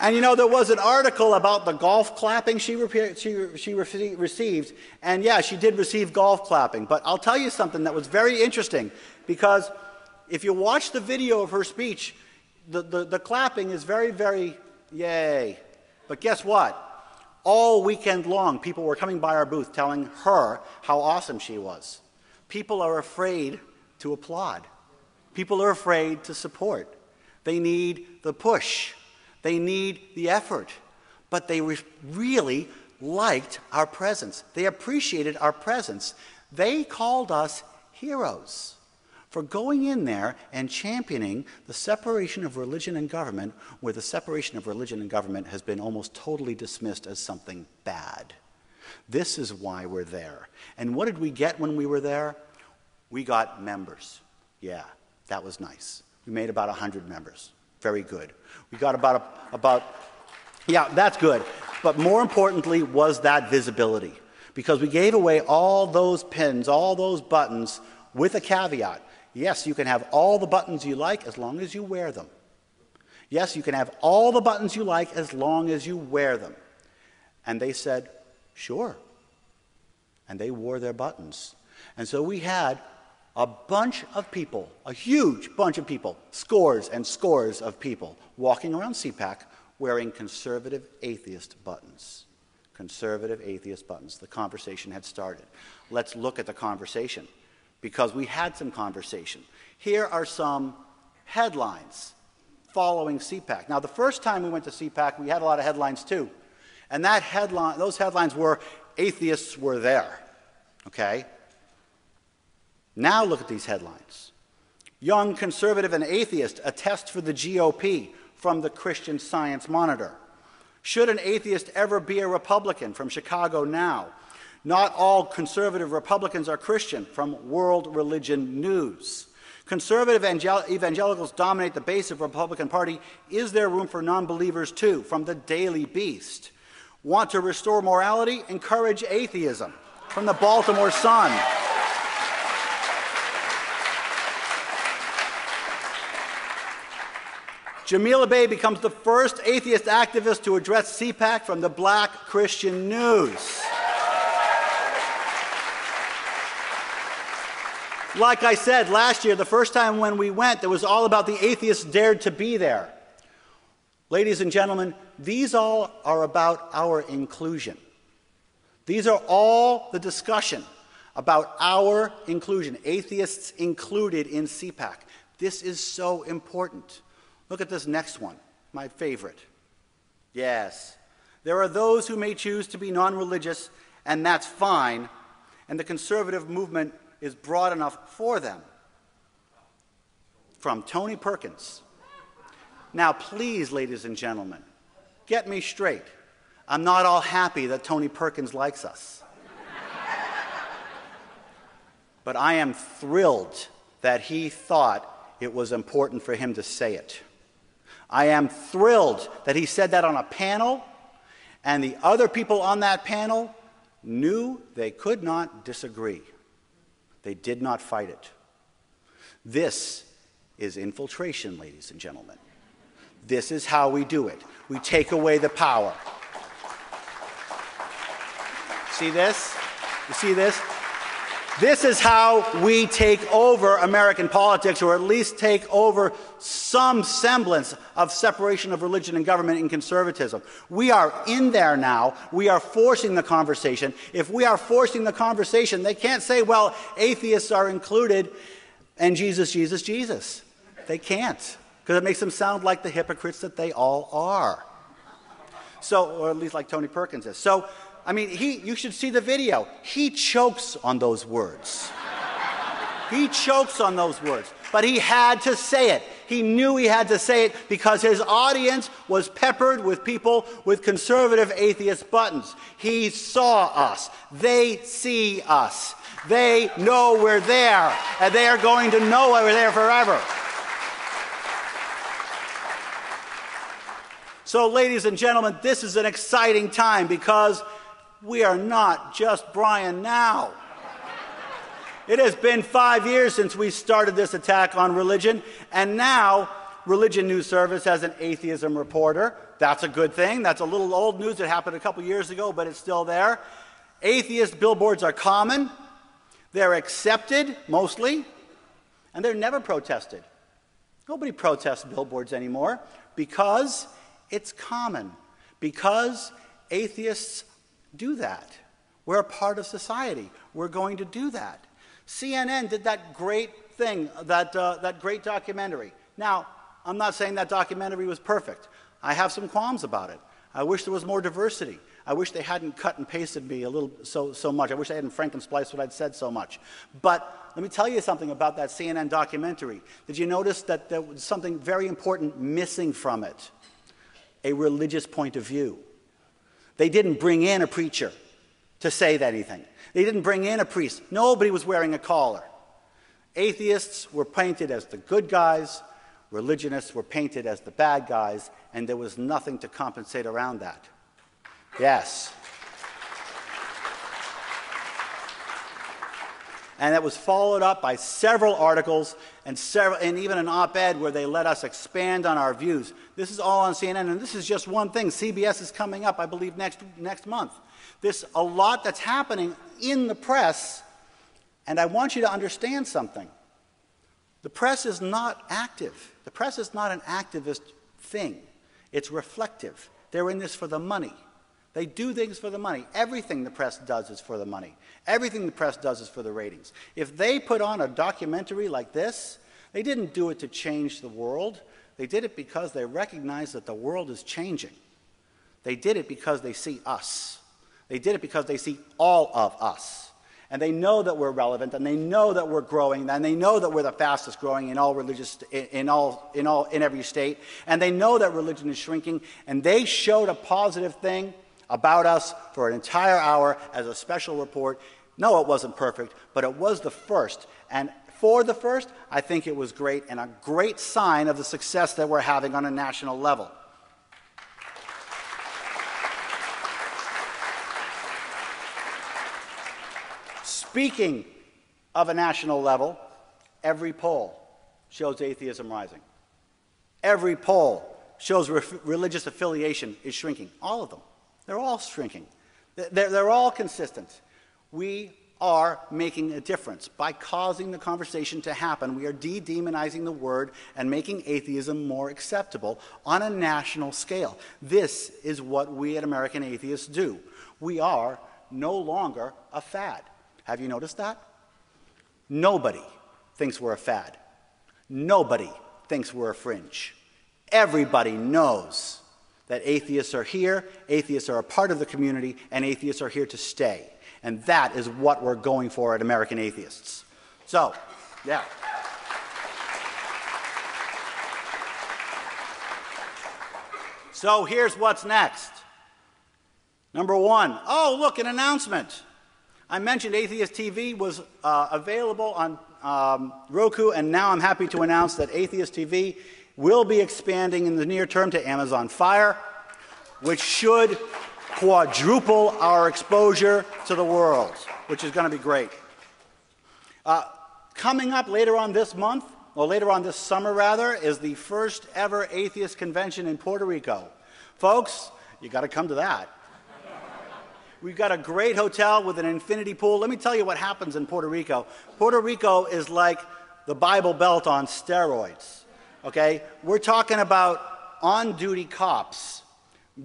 And you know, there was an article about the golf clapping she, she, she received, and yeah, she did receive golf clapping, but I'll tell you something that was very interesting, because if you watch the video of her speech, the, the, the clapping is very, very, yay. But guess what? All weekend long, people were coming by our booth telling her how awesome she was. People are afraid to applaud. People are afraid to support. They need the push. They need the effort, but they re really liked our presence. They appreciated our presence. They called us heroes for going in there and championing the separation of religion and government, where the separation of religion and government has been almost totally dismissed as something bad. This is why we're there. And what did we get when we were there? We got members. Yeah, that was nice. We made about one hundred members. Very good. We got about, a, about, yeah, that's good. But more importantly was that visibility, because we gave away all those pins, all those buttons with a caveat. Yes, you can have all the buttons you like as long as you wear them. Yes, you can have all the buttons you like as long as you wear them. And they said, sure. And they wore their buttons. And so we had a bunch of people, a huge bunch of people, scores and scores of people walking around C PAC wearing conservative atheist buttons. Conservative atheist buttons. The conversation had started. Let's look at the conversation, because we had some conversation. Here are some headlines following C PAC. Now, the first time we went to C PAC, we had a lot of headlines too. And that headline, those headlines were, atheists were there, okay? Now look at these headlines. Young conservative and atheist attest for the G O P from the Christian Science Monitor. Should an atheist ever be a Republican? From Chicago Now. Not all conservative Republicans are Christian. From World Religion News. Conservative evangel- evangelicals dominate the base of Republican Party. Is there room for non-believers too? From the Daily Beast. Want to restore morality? Encourage atheism. from the Baltimore Sun. Jamila Bailey becomes the first atheist activist to address C PAC from the Black Christian News. Like I said, last year, the first time when we went, it was all about the atheists dared to be there. Ladies and gentlemen, these all are about our inclusion. These are all the discussion about our inclusion, atheists included in C PAC. This is so important. Look at this next one, my favorite. Yes, there are those who may choose to be non-religious, and that's fine, and the conservative movement is broad enough for them. From Tony Perkins. Now please, ladies and gentlemen, get me straight. I'm not all happy that Tony Perkins likes us. But I am thrilled that he thought it was important for him to say it. I am thrilled that he said that on a panel, and the other people on that panel knew they could not disagree. They did not fight it. This is infiltration, ladies and gentlemen. This is how we do it. We take away the power. See this? You see this? This is how we take over American politics, or at least take over some semblance of separation of religion and government in conservatism. We are in there now. We are forcing the conversation. If we are forcing the conversation, they can't say, well, atheists are included, and Jesus, Jesus, Jesus. They can't, because it makes them sound like the hypocrites that they all are. So, or at least like Tony Perkins is. So, I mean, he, you should see the video. He chokes on those words. He chokes on those words. But he had to say it. He knew he had to say it because his audience was peppered with people with conservative atheist buttons. He saw us. They see us. They know we're there. And they are going to know we're there forever. So, ladies and gentlemen, this is an exciting time because we are not just Brian now. It has been five years since we started this attack on religion, and now Religion News Service has an atheism reporter. That's a good thing. That's a little old news that happened a couple years ago, but it's still there. Atheist billboards are common. They're accepted, mostly, and they're never protested. Nobody protests billboards anymore because it's common, because atheists do that. We're a part of society. We're going to do that. C N N did that great thing, that, uh, that great documentary. Now, I'm not saying that documentary was perfect. I have some qualms about it. I wish there was more diversity. I wish they hadn't cut and pasted me a little so, so much. I wish they hadn't frankenspliced what I'd said so much. But let me tell you something about that C N N documentary. Did you notice that there was something very important missing from it? A religious point of view. They didn't bring in a preacher to say anything. They didn't bring in a priest. Nobody was wearing a collar. Atheists were painted as the good guys. Religionists were painted as the bad guys. And there was nothing to compensate around that. Yes. And that was followed up by several articles and, several, and even an op-ed where they let us expand on our views. This is all on C N N, and this is just one thing. C B S is coming up, I believe, next, next month. There's a lot that's happening in the press, and I want you to understand something. The press is not active. The press is not an activist thing. It's reflective. They're in this for the money. They do things for the money. Everything the press does is for the money. Everything the press does is for the ratings. If they put on a documentary like this, they didn't do it to change the world. They did it because they recognize that the world is changing. They did it because they see us. They did it because they see all of us. And they know that we're relevant, and they know that we're growing, and they know that we're the fastest growing in all religious, in all, in all, in every state, and they know that religion is shrinking, and they showed a positive thing about us for an entire hour as a special report. No, it wasn't perfect, but it was the first. And for the first, I think it was great, and a great sign of the success that we're having on a national level. Speaking of a national level, every poll shows atheism rising. Every poll shows re religious affiliation is shrinking. All of them. They're all shrinking. They're, they're all consistent. We are making a difference. By causing the conversation to happen, we are de-demonizing the word and making atheism more acceptable on a national scale. This is what we at American Atheists do. We are no longer a fad. Have you noticed that? Nobody thinks we're a fad. Nobody thinks we're a fringe. Everybody knows that atheists are here, atheists are a part of the community, and atheists are here to stay. And that is what we're going for at American Atheists. So, yeah. So here's what's next. Number one, oh, look, an announcement. I mentioned Atheist T V was uh, available on um, Roku, and now I'm happy to announce that Atheist T V will be expanding in the near term to Amazon Fire, which should quadruple our exposure to the world, which is going to be great. Uh, coming up later on this month, or later on this summer rather, is the first ever atheist convention in Puerto Rico. Folks, you got to come to that. We've got a great hotel with an infinity pool. Let me tell you what happens in Puerto Rico. Puerto Rico is like the Bible Belt on steroids, okay? We're talking about on-duty cops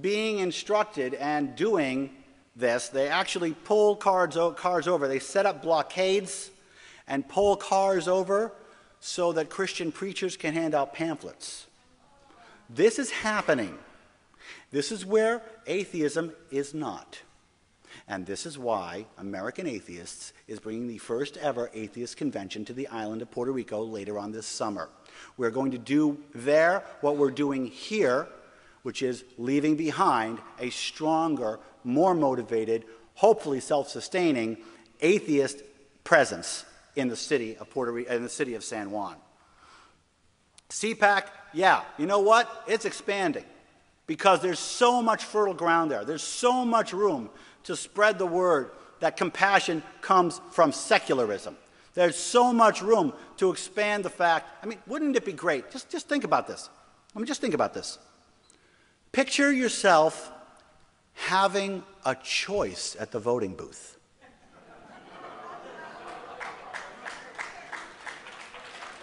being instructed and doing this. They actually pull cars, cars over. They set up blockades and pull cars over so that Christian preachers can hand out pamphlets. This is happening. This is where atheism is not. And this is why American Atheists is bringing the first ever atheist convention to the island of Puerto Rico later on this summer. We're going to do there what we're doing here, which is leaving behind a stronger, more motivated, hopefully self-sustaining atheist presence in the city of Puerto Rico, in the city of San Juan. C PAC, yeah, you know what? It's expanding because there's so much fertile ground there. There's so much room to spread the word that compassion comes from secularism. There's so much room to expand the fact. I mean, wouldn't it be great? Just, just think about this. I mean, just think about this. Picture yourself having a choice at the voting booth.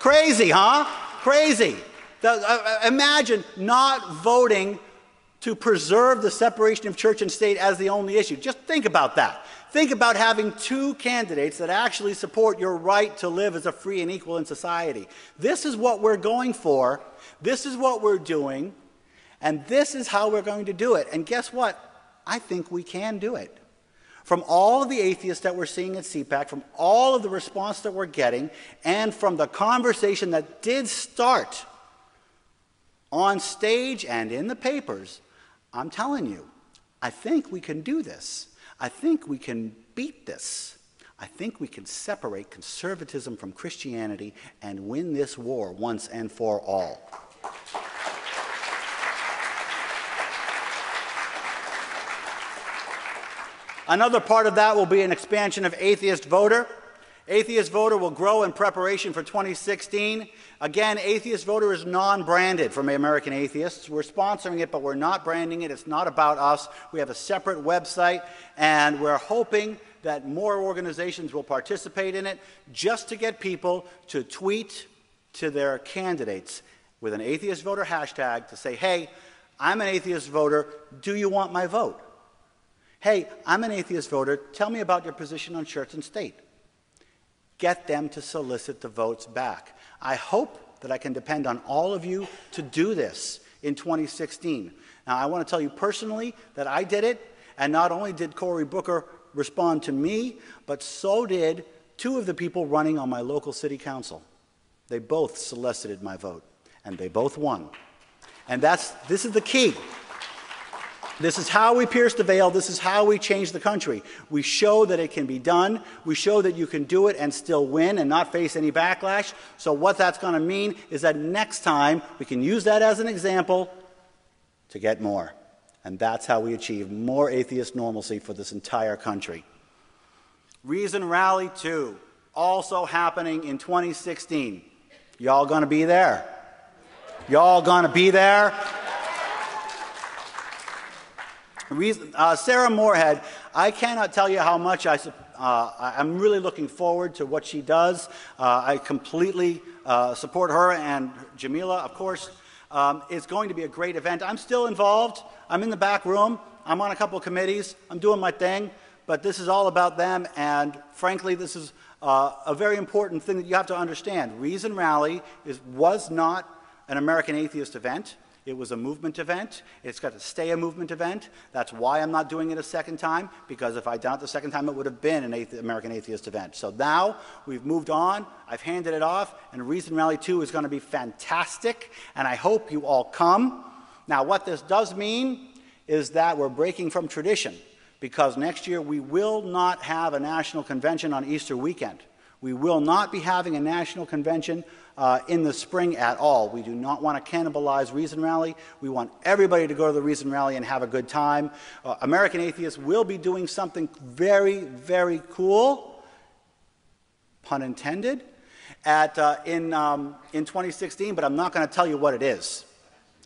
Crazy, huh? Crazy. The, uh, imagine not voting to preserve the separation of church and state as the only issue. Just think about that. Think about having two candidates that actually support your right to live as a free and equal in society. This is what we're going for. This is what we're doing. And this is how we're going to do it. And guess what? I think we can do it. From all of the atheists that we're seeing at C PAC, from all of the response that we're getting, and from the conversation that did start on stage and in the papers, I'm telling you, I think we can do this. I think we can beat this. I think we can separate conservatism from Christianity and win this war once and for all. Another part of that will be an expansion of Atheist Voter. Atheist Voter will grow in preparation for twenty sixteen. Again, Atheist Voter is non-branded from American Atheists. We're sponsoring it, but we're not branding it. It's not about us. We have a separate website, and we're hoping that more organizations will participate in it just to get people to tweet to their candidates with an Atheist Voter hashtag to say, hey, I'm an Atheist Voter. Do you want my vote? Hey, I'm an atheist voter, tell me about your position on church and state. Get them to solicit the votes back. I hope that I can depend on all of you to do this in twenty sixteen. Now, I want to tell you personally that I did it, and not only did Cory Booker respond to me, but so did two of the people running on my local city council. They both solicited my vote, and they both won. And that's, this is the key. This is how we pierce the veil. This is how we change the country. We show that it can be done. We show that you can do it and still win and not face any backlash. So what that's going to mean is that next time we can use that as an example to get more. And that's how we achieve more atheist normalcy for this entire country. Reason Rally two, also happening in twenty sixteen. Y'all gonna be there? Y'all gonna be there? Reason, uh, Sarah Moorhead, I cannot tell you how much I, uh, I'm really looking forward to what she does. Uh, I completely uh, support her and Jamila, of course. Um, it's going to be a great event. I'm still involved. I'm in the back room. I'm on a couple of committees. I'm doing my thing. But this is all about them, and frankly, this is uh, a very important thing that you have to understand. Reason Rally is, was not an American Atheist event. It was a movement event. It's got to stay a movement event. That's why I'm not doing it a second time, because if I'd done it the second time, it would have been an athe- American Atheist event. So now we've moved on. I've handed it off, and Reason Rally two is going to be fantastic, and I hope you all come. Now, what this does mean is that we're breaking from tradition, because next year we will not have a national convention on Easter weekend. We will not be having a national convention uh, in the spring at all. We do not want to cannibalize Reason Rally. We want everybody to go to the Reason Rally and have a good time. Uh, American Atheists will be doing something very, very cool, pun intended, at, uh, in, um, in twenty sixteen, but I'm not going to tell you what it is,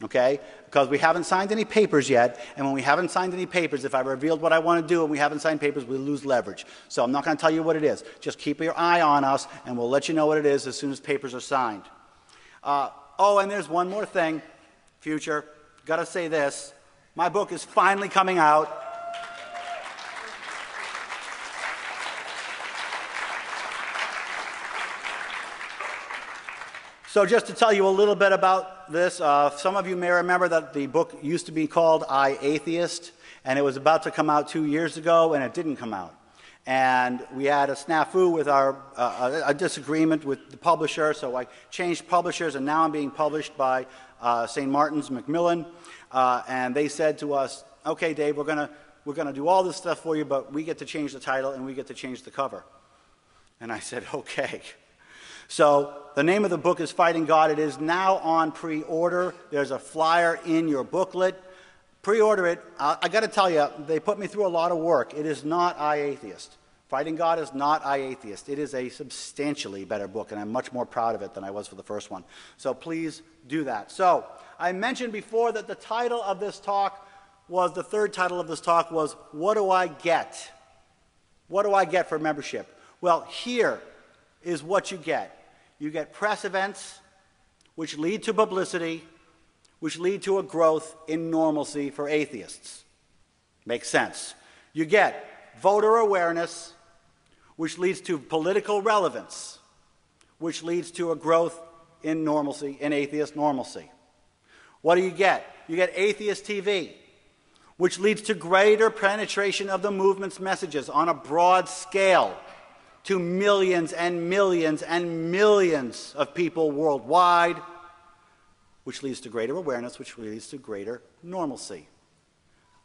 okay? Because we haven't signed any papers yet, and when we haven't signed any papers, if I revealed what I want to do and we haven't signed papers, we lose leverage. So I'm not going to tell you what it is. Just keep your eye on us, and we'll let you know what it is as soon as papers are signed. Uh, oh, and there's one more thing, future. Got to say this. My book is finally coming out. So just to tell you a little bit about this, uh, some of you may remember that the book used to be called I, Atheist, and it was about to come out two years ago, and it didn't come out. And we had a snafu with our, uh, a disagreement with the publisher, so I changed publishers, and now I'm being published by uh, Saint Martin's Macmillan, uh, and they said to us, okay, Dave, we're gonna, we're gonna do all this stuff for you, but we get to change the title and we get to change the cover. And I said, okay. So the name of the book is Fighting God. It is now on pre-order. There's a flyer in your booklet. Pre-order it. I, I got to tell you, they put me through a lot of work. It is not I, Atheist. Fighting God is not I, Atheist. It is a substantially better book, and I'm much more proud of it than I was for the first one. So please do that. So I mentioned before that the title of this talk was, the third title of this talk was, What Do I Get? What do I get for membership? Well, here is what you get. You get press events, which lead to publicity, which lead to a growth in normalcy for atheists. Makes sense. You get voter awareness, which leads to political relevance, which leads to a growth in normalcy, in atheist normalcy. What do you get? You get Atheist T V, which leads to greater penetration of the movement's messages on a broad scale, to millions and millions and millions of people worldwide, which leads to greater awareness, which leads to greater normalcy.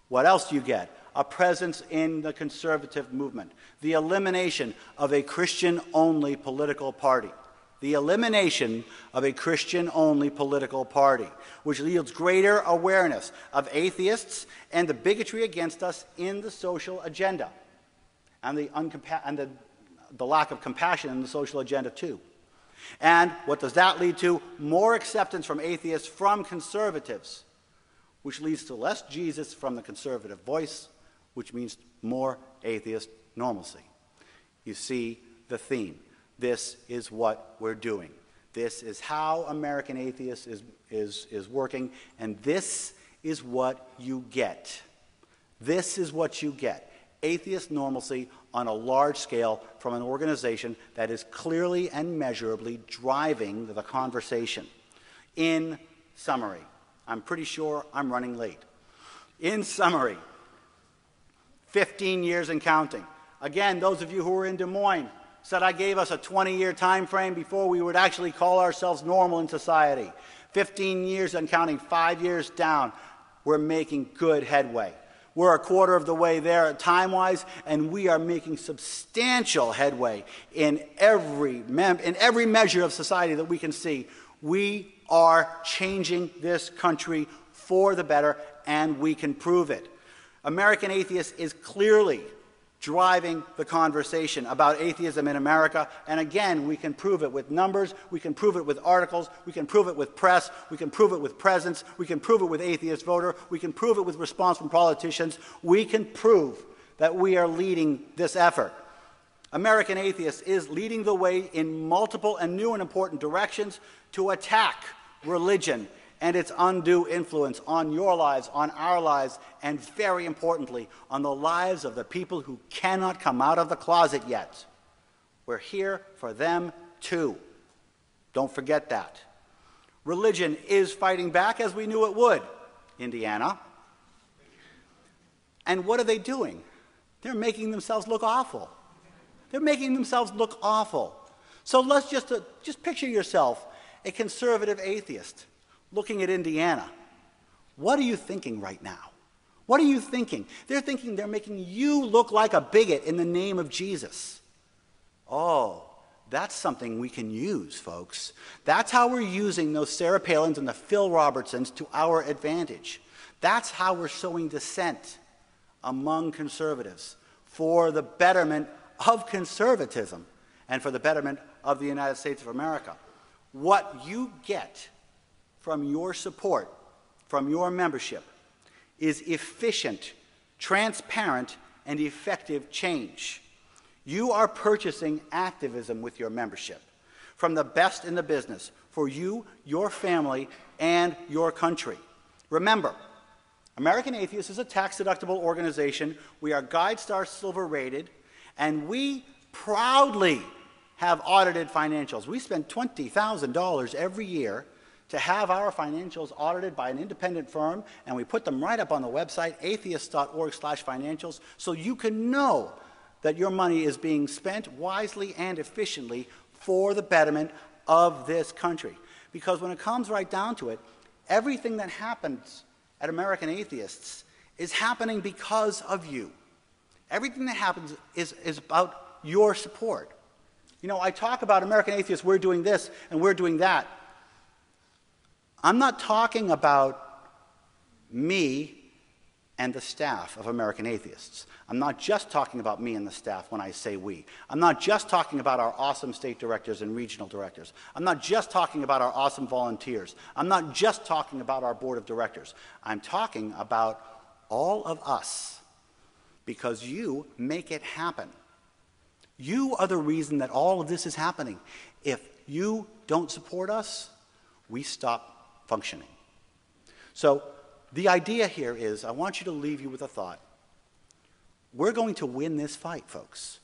What else do you get? A presence in the conservative movement, the elimination of a Christian-only political party, the elimination of a Christian-only political party, which yields greater awareness of atheists and the bigotry against us in the social agenda, and the uncompa- and the the lack of compassion in the social agenda too. And what does that lead to? More acceptance from atheists from conservatives, which leads to less Jesus from the conservative voice, which means more atheist normalcy. You see the theme. This is what we're doing. This is how American Atheists is, is, is working, and this is what you get. This is what you get. Atheist normalcy on a large scale from an organization that is clearly and measurably driving the conversation. In summary, I'm pretty sure I'm running late. In summary, fifteen years and counting. Again, those of you who were in Des Moines said I gave us a twenty year time frame before we would actually call ourselves normal in society. fifteen years and counting, five years down, we're making good headway. We're a quarter of the way there time-wise, and we are making substantial headway in every, mem in every measure of society that we can see. We are changing this country for the better, and we can prove it. American Atheists is clearly driving the conversation about atheism in America. And again, we can prove it with numbers, we can prove it with articles, we can prove it with press, we can prove it with presence, we can prove it with Atheist Voter, we can prove it with response from politicians. We can prove that we are leading this effort. American Atheists is leading the way in multiple and new and important directions to attack religion and its undue influence on your lives, on our lives, and very importantly, on the lives of the people who cannot come out of the closet yet. We're here for them too. Don't forget that. Religion is fighting back as we knew it would, Indiana. And what are they doing? They're making themselves look awful. They're making themselves look awful. So let's just, uh, just picture yourself a conservative atheist looking at Indiana. What are you thinking right now? What are you thinking? They're thinking they're making you look like a bigot in the name of Jesus. Oh, that's something we can use, folks. That's how we're using those Sarah Palins and the Phil Robertsons to our advantage. That's how we're sowing dissent among conservatives for the betterment of conservatism and for the betterment of the United States of America. What you get from your support, from your membership, is efficient, transparent, and effective change. You are purchasing activism with your membership from the best in the business for you, your family, and your country. Remember, American Atheists is a tax-deductible organization. We are Guide Star Silver rated, and we proudly have audited financials. We spend twenty thousand dollars every year to have our financials audited by an independent firm, and we put them right up on the website, atheist dot org slash financials, so you can know that your money is being spent wisely and efficiently for the betterment of this country. Because when it comes right down to it, everything that happens at American Atheists is happening because of you. Everything that happens is, is about your support. You know, I talk about American Atheists, we're doing this and we're doing that. I'm not talking about me and the staff of American Atheists. I'm not just talking about me and the staff when I say we. I'm not just talking about our awesome state directors and regional directors. I'm not just talking about our awesome volunteers. I'm not just talking about our board of directors. I'm talking about all of us, because you make it happen. You are the reason that all of this is happening. If you don't support us, we stop functioning. So the idea here is, I want you to leave you with a thought. We're going to win this fight, folks.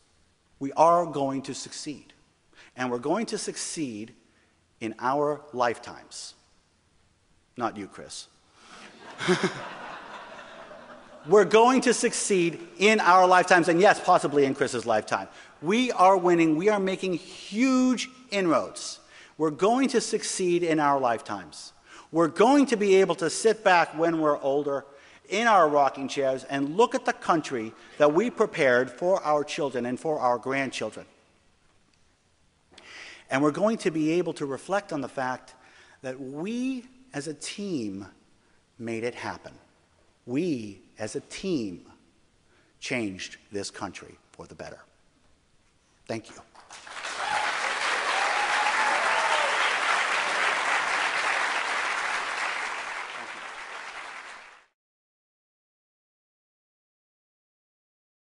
We are going to succeed. And we're going to succeed in our lifetimes. Not you, Chris. We're going to succeed in our lifetimes, and yes, possibly in Chris's lifetime. We are winning. We are making huge inroads. We're going to succeed in our lifetimes. We're going to be able to sit back when we're older in our rocking chairs and look at the country that we prepared for our children and for our grandchildren. And we're going to be able to reflect on the fact that we as a team made it happen. We as a team changed this country for the better. Thank you.